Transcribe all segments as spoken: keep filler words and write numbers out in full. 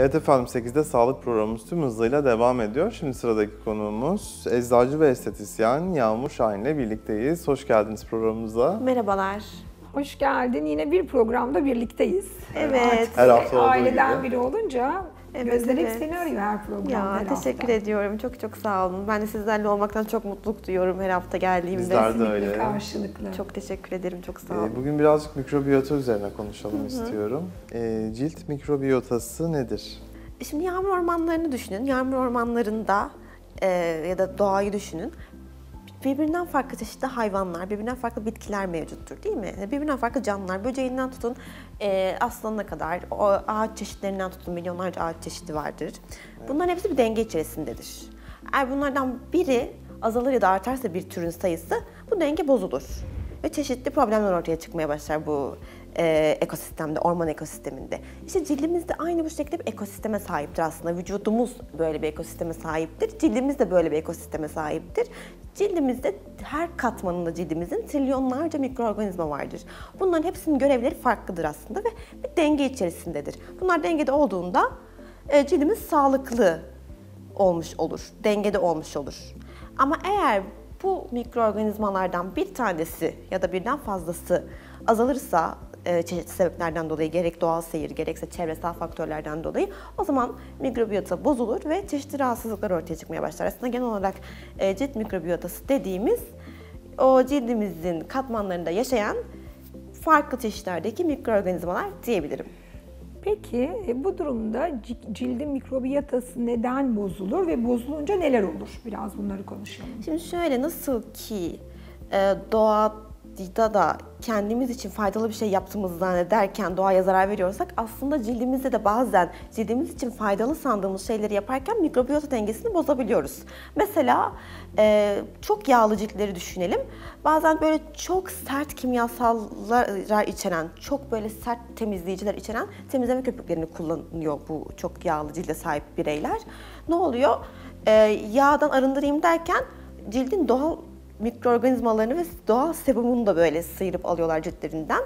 Evet efendim, sekizde Sağlık programımız tüm hızıyla devam ediyor. Şimdi sıradaki konuğumuz eczacı ve estetisyen Yağmur Şahin ile birlikteyiz. Hoş geldiniz programımıza. Merhabalar. Hoş geldin. Yine bir programda birlikteyiz. Evet. Her hafta aileden biri olunca evet, gözler hep seni arıyor her programda. Ya, her teşekkür hafta. ediyorum. Çok çok sağ olun. Ben de sizlerle olmaktan çok mutluluk duyuyorum her hafta geldiğimde. Bizler de öyle. Karşılıklı. Çok teşekkür ederim. Çok sağ olun. Bugün birazcık mikrobiyota üzerine konuşalım Hı -hı. istiyorum. Cilt mikrobiyotası nedir? Şimdi yağmur ormanlarını düşünün. Yağmur ormanlarında ya da doğayı düşünün. Birbirinden farklı çeşitli hayvanlar, birbirinden farklı bitkiler mevcuttur değil mi? Birbirinden farklı canlılar, böceğinden tutun e, aslanına kadar, o ağaç çeşitlerinden tutun milyonlarca ağaç çeşidi vardır. Evet. Bunların hepsi bir denge içerisindedir. Eğer bunlardan biri azalır ya da artarsa bir türün sayısı, bu denge bozulur. Ve çeşitli problemler ortaya çıkmaya başlar bu e, ekosistemde, orman ekosisteminde. İşte cildimiz de aynı bu şekilde bir ekosisteme sahiptir aslında. Vücudumuz böyle bir ekosisteme sahiptir, cildimiz de böyle bir ekosisteme sahiptir. Cildimizde her katmanında cildimizin trilyonlarca mikroorganizma vardır. Bunların hepsinin görevleri farklıdır aslında ve bir denge içerisindedir. Bunlar dengede olduğunda e, cildimiz sağlıklı olmuş olur, dengede olmuş olur. Ama eğer bu mikroorganizmalardan bir tanesi ya da birden fazlası azalırsa çeşitli sebeplerden dolayı, gerek doğal seyir gerekse çevresel faktörlerden dolayı, o zaman mikrobiyota bozulur ve çeşitli rahatsızlıklar ortaya çıkmaya başlar. Aslında genel olarak cilt mikrobiyotası dediğimiz, o cildimizin katmanlarında yaşayan farklı çeşitlerdeki mikroorganizmalar diyebilirim. Peki bu durumda cildin mikrobiyotası neden bozulur ve bozulunca neler olur? Biraz bunları konuşalım. Şimdi şöyle, nasıl ki doğada da kendimiz için faydalı bir şey yaptığımızı zannederken doğaya zarar veriyorsak, aslında cildimizde de bazen cildimiz için faydalı sandığımız şeyleri yaparken mikrobiyota dengesini bozabiliyoruz. Mesela çok yağlı ciltleri düşünelim. Bazen böyle çok sert kimyasallar içeren, çok böyle sert temizleyiciler içeren temizleme köpüklerini kullanıyor bu çok yağlı cilde sahip bireyler. Ne oluyor? Yağdan arındırayım derken cildin doğal mikroorganizmalarını ve doğal sebumunu da böyle sıyırıp alıyorlar ciltlerinden.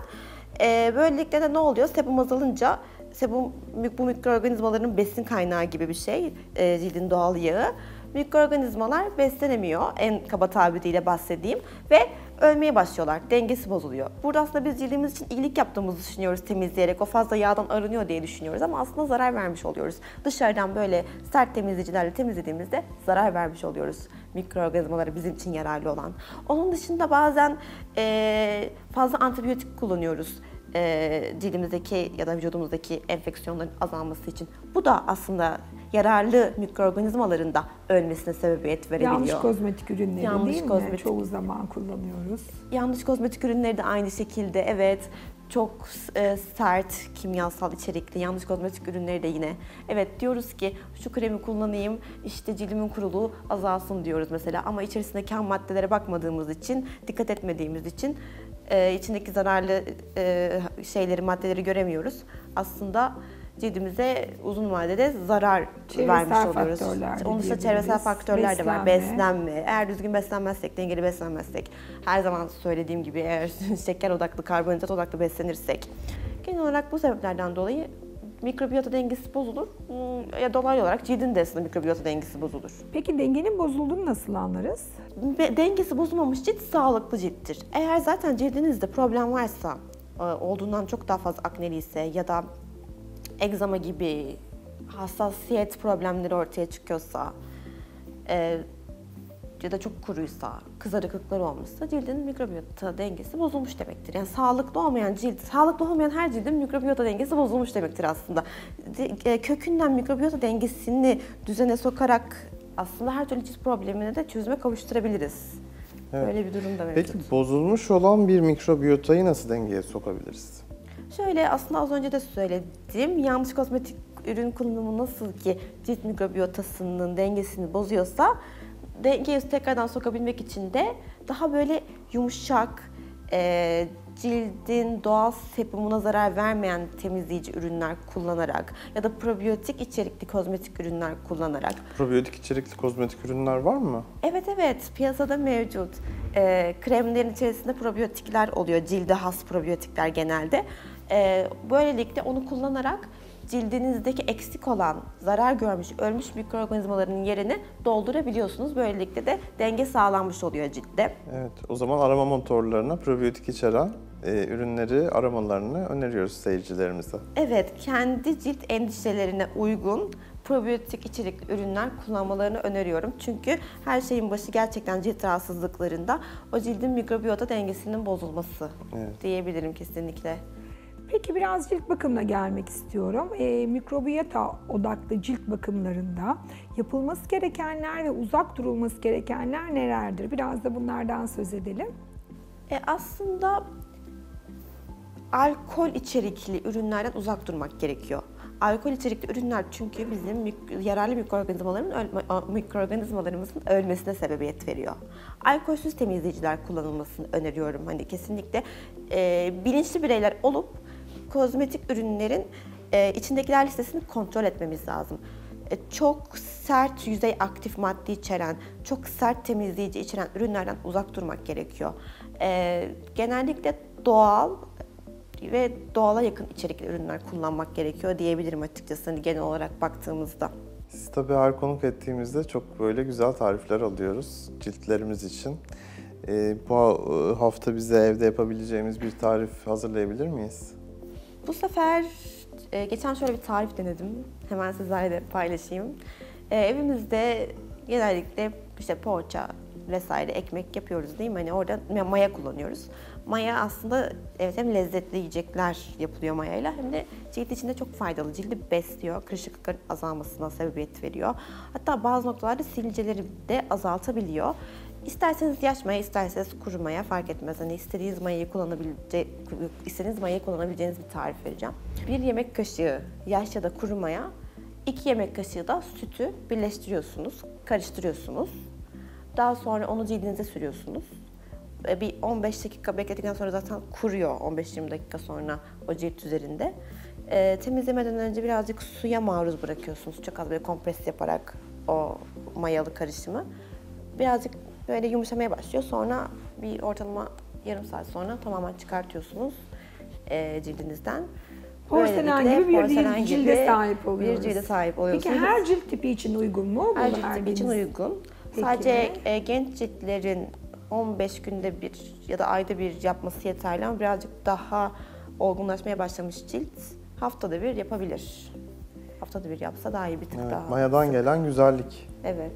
Ee, böylelikle de ne oluyor? Sebum azalınca, sebum bu mikroorganizmaların besin kaynağı gibi bir şey, e, cildin doğal yağı. Mikroorganizmalar beslenemiyor, en kaba tabiriyle bahsedeyim, ve ölmeye başlıyorlar, dengesi bozuluyor. Burada aslında biz cildimiz için iyilik yaptığımızı düşünüyoruz temizleyerek, o fazla yağdan arınıyor diye düşünüyoruz ama aslında zarar vermiş oluyoruz. Dışarıdan böyle sert temizleyicilerle temizlediğimizde zarar vermiş oluyoruz mikroorganizmaları bizim için yararlı olan. Onun dışında bazen e, fazla antibiyotik kullanıyoruz. E, cildimizdeki ya da vücudumuzdaki enfeksiyonların azalması için. Bu da aslında yararlı mikroorganizmaların da ölmesine sebebiyet verebiliyor. Yanlış kozmetik ürünleri Yanlış değil kozmetik. mi? Çoğu zaman kullanıyoruz. Yanlış kozmetik ürünleri de aynı şekilde, evet. Çok e, sert, kimyasal içerikli yanlış kozmetik ürünleri de yine. Evet, diyoruz ki şu kremi kullanayım, işte cildimin kuruluğu azalsın diyoruz mesela. Ama içerisindeki ham maddelere bakmadığımız için, dikkat etmediğimiz için e, içindeki zararlı e, şeyleri, maddeleri göremiyoruz. Aslında cildimize uzun vadede zarar çevresel vermiş oluyoruz. Onun dışında çevresel faktörler beslenme. de var. Beslenme. Eğer düzgün beslenmezsek, dengeli beslenmezsek, her zaman söylediğim gibi eğer şeker odaklı, karbonhidrat odaklı beslenirsek, genel olarak bu sebeplerden dolayı mikrobiyota dengesi bozulur. Ya dolaylı olarak cildin de aslında mikrobiyota dengesi bozulur. Peki dengenin bozulduğunu nasıl anlarız? Be dengesi bozulmamış cilt sağlıklı cilttir. Eğer zaten cildinizde problem varsa, olduğundan çok daha fazla akneli ise ya da egzama gibi hassasiyet problemleri ortaya çıkıyorsa e, ya da çok kuruysa, kızarıklıklar olmuşsa, cildin mikrobiyota dengesi bozulmuş demektir. Yani sağlıklı olmayan cilt, sağlıklı olmayan her cildin mikrobiyota dengesi bozulmuş demektir aslında. De, e, kökünden mikrobiyota dengesini düzene sokarak aslında her türlü cilt problemini de çözüme kavuşturabiliriz. Evet. Böyle bir durumda mevcut. Peki bozulmuş olan bir mikrobiyotayı nasıl dengeye sokabiliriz? Şöyle, aslında az önce de söyledim, yanlış kozmetik ürün kullanımı nasıl ki cilt mikrobiyotasının dengesini bozuyorsa, dengeyi tekrardan sokabilmek için de daha böyle yumuşak, e, cildin doğal sebumuna zarar vermeyen temizleyici ürünler kullanarak ya da probiyotik içerikli kozmetik ürünler kullanarak. Probiyotik içerikli kozmetik ürünler var mı? Evet evet, piyasada mevcut. E, kremlerin içerisinde probiyotikler oluyor, cilde has probiyotikler genelde. Böylelikle onu kullanarak cildinizdeki eksik olan, zarar görmüş, ölmüş mikroorganizmaların yerini doldurabiliyorsunuz. Böylelikle de denge sağlanmış oluyor ciltte. Evet, o zaman arama motorlarına probiyotik içeren e, ürünleri aramalarını öneriyoruz seyircilerimize. Evet, kendi cilt endişelerine uygun probiyotik içerikli ürünler kullanmalarını öneriyorum. Çünkü her şeyin başı gerçekten cilt rahatsızlıklarında o cildin mikrobiyota dengesinin bozulması, evet, diyebilirim kesinlikle. Peki biraz cilt bakımına gelmek istiyorum. E, mikrobiyota odaklı cilt bakımlarında yapılması gerekenler ve uzak durulması gerekenler nelerdir? Biraz da bunlardan söz edelim. E, aslında alkol içerikli ürünlerden uzak durmak gerekiyor. Alkol içerikli ürünler çünkü bizim yararlı mikroorganizmaların, mikroorganizmalarımızın ölmesine sebebiyet veriyor. Alkolsüz temizleyiciler kullanılmasını öneriyorum. Hani kesinlikle e, bilinçli bireyler olup kozmetik ürünlerin e, içindekiler listesini kontrol etmemiz lazım. E, çok sert yüzey aktif madde içeren, çok sert temizleyici içeren ürünlerden uzak durmak gerekiyor. E, genellikle doğal ve doğala yakın içerikli ürünler kullanmak gerekiyor diyebilirim açıkçası, hani genel olarak baktığımızda. Siz tabii her konuk ettiğimizde çok böyle güzel tarifler alıyoruz ciltlerimiz için. E, bu hafta bize evde yapabileceğimiz bir tarif hazırlayabilir miyiz? Bu sefer e, geçen şöyle bir tarif denedim. Hemen sizlerle de paylaşayım. E, evimizde genellikle işte poğaça vesaire ekmek yapıyoruz değil mi? Hani orada maya kullanıyoruz. Maya aslında, evet, hem lezzetli yiyecekler yapılıyor mayayla hem de cilt içinde çok faydalı. Cildi besliyor, kırışıklıkların azalmasına sebebiyet veriyor. Hatta bazı noktalarda sivilceleri de azaltabiliyor. İsterseniz yaş maya, isterseniz kuru maya fark etmez. Hani istediğiniz mayayı kullanabilece, istediğiniz mayayı kullanabileceğiniz bir tarif vereceğim. Bir yemek kaşığı yaş ya da kuru maya, iki yemek kaşığı da sütü birleştiriyorsunuz, karıştırıyorsunuz. Daha sonra onu cildinize sürüyorsunuz. Bir on beş dakika bekledikten sonra zaten kuruyor, on beş yirmi dakika sonra o cilt üzerinde. E, temizlemeden önce birazcık suya maruz bırakıyorsunuz. Çok az böyle kompres yaparak o mayalı karışımı. Birazcık böyle yumuşamaya başlıyor. Sonra bir ortalama yarım saat sonra tamamen çıkartıyorsunuz e, cildinizden. Porselen gibi bir porselen cilde gibi sahip oluyoruz. Bir cilde sahip oluyorsunuz. Peki her cilt tipi için uygun mu? Her cilt tipi için uygun. Peki. Sadece e, genç ciltlerin on beş günde bir ya da ayda bir yapması yeterli ama birazcık daha olgunlaşmaya başlamış cilt haftada bir yapabilir. Haftada bir yapsa daha iyi, bir tık, evet, daha. Mayadan sık gelen güzellik. Evet.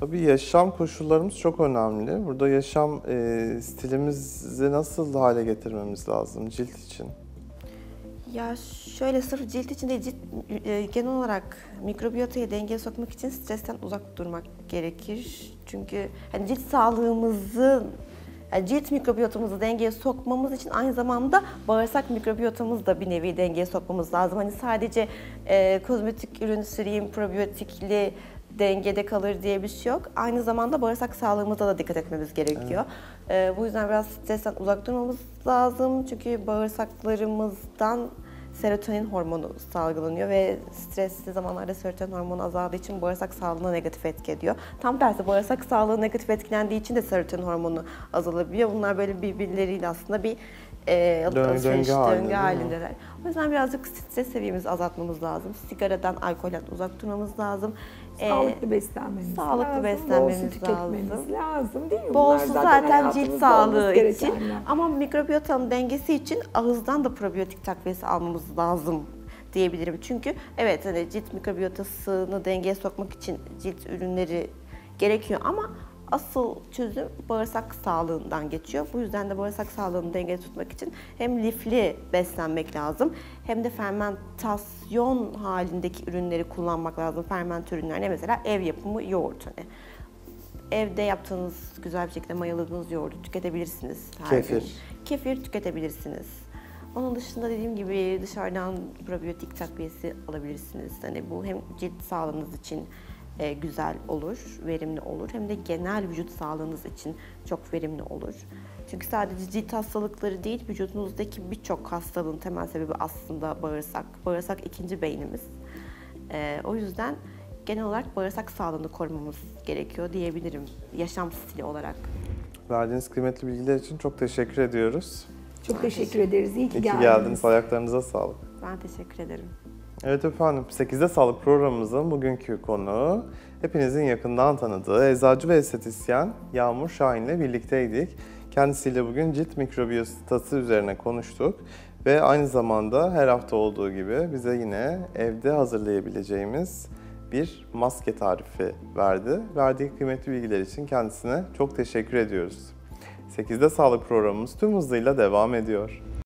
Tabii yaşam koşullarımız çok önemli. Burada yaşam e, stilimizi nasıl hale getirmemiz lazım cilt için? Ya şöyle, sırf cilt için değil, cilt, e, genel olarak mikrobiyotayı dengeye sokmak için stresten uzak durmak gerekir. Çünkü yani cilt sağlığımızı, yani cilt mikrobiyotamızı dengeye sokmamız için aynı zamanda bağırsak mikrobiyotamızı da bir nevi dengeye sokmamız lazım. Hani sadece e, kozmetik ürün süreyim, probiyotikli dengede kalır diye bir şey yok. Aynı zamanda bağırsak sağlığımıza da dikkat etmemiz gerekiyor. Evet. E, bu yüzden biraz stresten uzak durmamız lazım. Çünkü bağırsaklarımızdan serotonin hormonu salgılanıyor ve stresli zamanlarda serotonin hormonu azaldığı için bağırsak sağlığına negatif etki ediyor. Tam tersi, bağırsak sağlığı negatif etkilendiği için de serotonin hormonu azalabiliyor. Bunlar böyle birbirleriyle aslında bir e, alışveriş döngü, döngü halindeler. O yüzden birazcık stres seviyemizi azaltmamız lazım. Sigaradan, alkolden uzak durmamız lazım. Sağlıklı beslenmemiz sağlıklı lazım, beslenmemiz bol su tüketmemiz lazım. lazım değil mi? Bol su zaten, zaten cilt sağlığı için ama mikrobiyotanın dengesi için ağızdan da probiyotik takviyesi almamız lazım diyebilirim. Çünkü evet, hani cilt mikrobiyotasını dengeye sokmak için cilt ürünleri gerekiyor ama asıl çözüm bağırsak sağlığından geçiyor. Bu yüzden de bağırsak sağlığını dengede tutmak için hem lifli beslenmek lazım hem de fermentasyon halindeki ürünleri kullanmak lazım. Ferment ürünlerine mesela ev yapımı yoğurt. Hani evde yaptığınız, güzel bir şekilde mayaladığınız yoğurdu tüketebilirsiniz. Kefir. Gün. Kefir tüketebilirsiniz. Onun dışında dediğim gibi dışarıdan probiyotik takviyesi alabilirsiniz. Hani bu hem cilt sağlığınız için E, güzel olur, verimli olur. Hem de genel vücut sağlığınız için çok verimli olur. Çünkü sadece cilt hastalıkları değil, vücudunuzdaki birçok hastalığın temel sebebi aslında bağırsak. Bağırsak ikinci beynimiz. E, o yüzden genel olarak bağırsak sağlığını korumamız gerekiyor diyebilirim yaşam stili olarak. Verdiğiniz kıymetli bilgiler için çok teşekkür ediyoruz. Çok teşekkür ederiz. İyi ki geldiniz. İyi ki geldiniz. Ayaklarınıza sağlık. Ben teşekkür ederim. Evet efendim, sekizde Sağlık programımızın bugünkü konuğu, hepinizin yakından tanıdığı eczacı ve estetisyen Yağmur Şahin'le birlikteydik. Kendisiyle bugün cilt mikrobiyası üzerine konuştuk ve aynı zamanda her hafta olduğu gibi bize yine evde hazırlayabileceğimiz bir maske tarifi verdi. Verdiği kıymetli bilgiler için kendisine çok teşekkür ediyoruz. sekizde Sağlık programımız tüm hızıyla devam ediyor.